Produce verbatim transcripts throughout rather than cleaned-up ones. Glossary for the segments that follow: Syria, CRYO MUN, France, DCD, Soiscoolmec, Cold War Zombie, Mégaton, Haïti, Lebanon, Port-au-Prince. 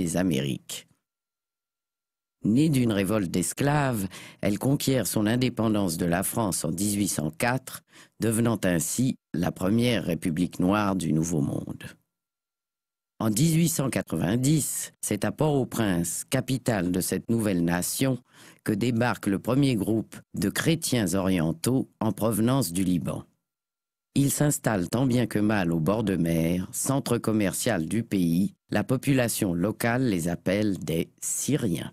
des Amériques. Née d'une révolte d'esclaves, elle conquiert son indépendance de la France en mille huit cent quatre, devenant ainsi la première république noire du Nouveau Monde. En mille huit cent quatre-vingt-dix, c'est à Port-au-Prince, capitale de cette nouvelle nation, que débarque le premier groupe de chrétiens orientaux en provenance du Liban. Ils s'installent tant bien que mal au bord de mer, centre commercial du pays. La population locale les appelle des Syriens.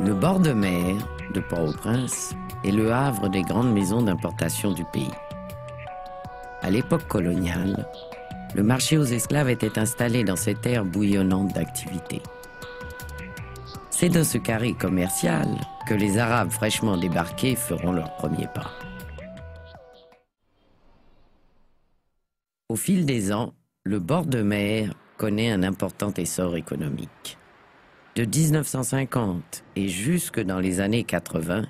Le bord de mer de Port-au-Prince est le havre des grandes maisons d'importation du pays. À l'époque coloniale, le marché aux esclaves était installé dans cette aire bouillonnante d'activité. C'est dans ce carré commercial que les Arabes fraîchement débarqués feront leur premier pas. Au fil des ans, le bord de mer connaît un important essor économique. De mille neuf cent cinquante et jusque dans les années quatre-vingt,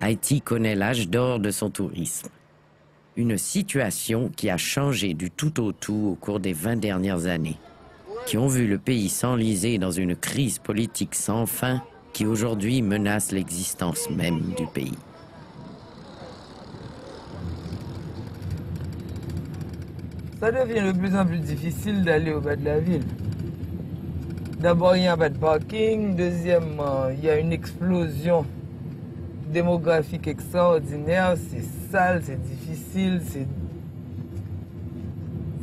Haïti connaît l'âge d'or de son tourisme. Une situation qui a changé du tout au tout au cours des vingt dernières années, qui ont vu le pays s'enliser dans une crise politique sans fin qui aujourd'hui menace l'existence même du pays. Ça devient de plus en plus difficile d'aller au bas de la ville. D'abord, il n'y a pas de parking. Deuxièmement, il y a une explosion démographique extraordinaire. C'est sale, c'est difficile, c'est...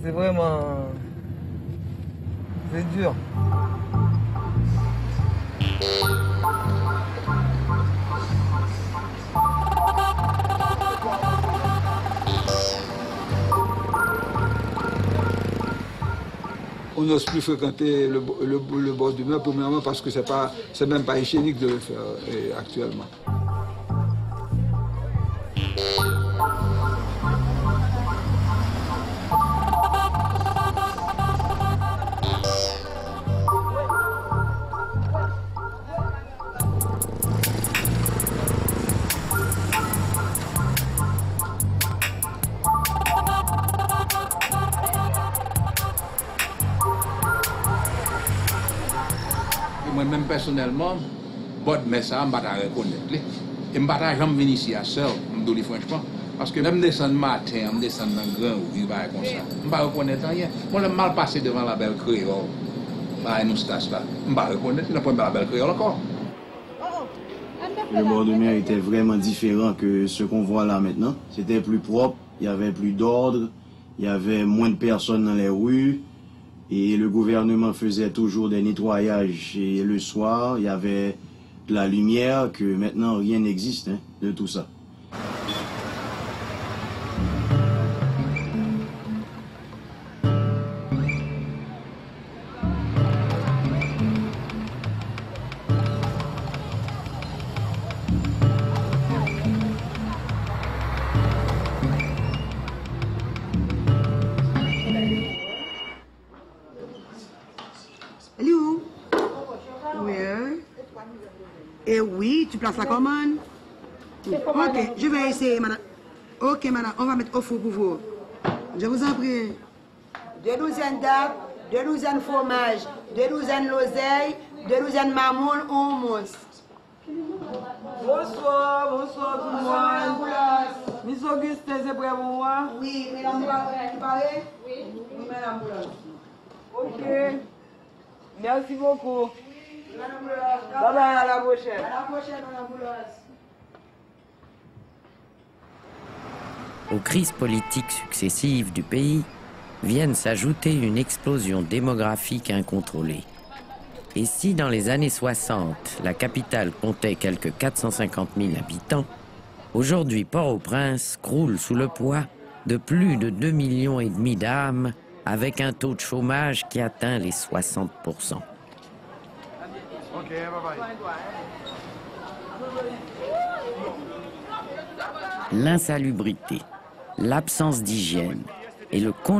C'est vraiment... C'est dur. On n'ose plus fréquenter le, le, le bord du mer, premièrement parce que c'est même pas hygiénique de le faire et, actuellement. Moi-même personnellement, bon, mais ça, je ne vais pas reconnaître. Je ne vais pas jamais venir ici à Sœur, je me dis franchement. Parce que même descendre le matin, je descends dans le grand, je ne vais pas comme ça. Je ne vais pas reconnaître rien. Moi, je l'ai mal passé devant la belle créole. Je ne vais pas reconnaître, je ne vais pas la belle créole encore. Le bord de mer était vraiment différent que ce qu'on voit là maintenant. C'était plus propre, il y avait plus d'ordre, il y avait moins de personnes dans les rues. Et le gouvernement faisait toujours des nettoyages et le soir, il y avait de la lumière que maintenant rien n'existe hein, de tout ça. Eh oui, tu places la commande. Ok, je vais essayer, madame. Ok, madame, on va mettre au four pour vous. Je vous en prie. Deux douzaines d'arbres, deux douzaines fromage, deux douzaines l'oseille, deux douzaines mamoule, on mousse. Bonsoir, bonsoir tout le monde. Miss Auguste, c'est prêt pour moi? Oui, mais la boulangère, oui, oui, madame. Ok, merci beaucoup. Bye bye, à la prochaine. À la prochaine, à la boulangerie. Aux crises politiques successives du pays viennent s'ajouter une explosion démographique incontrôlée. Et si dans les années soixante, la capitale comptait quelque quatre cent cinquante mille habitants, aujourd'hui Port-au-Prince croule sous le poids de plus de deux millions et demi d'âmes avec un taux de chômage qui atteint les soixante pour cent. Ok, bye bye. L'insalubrité, l'absence d'hygiène et le congé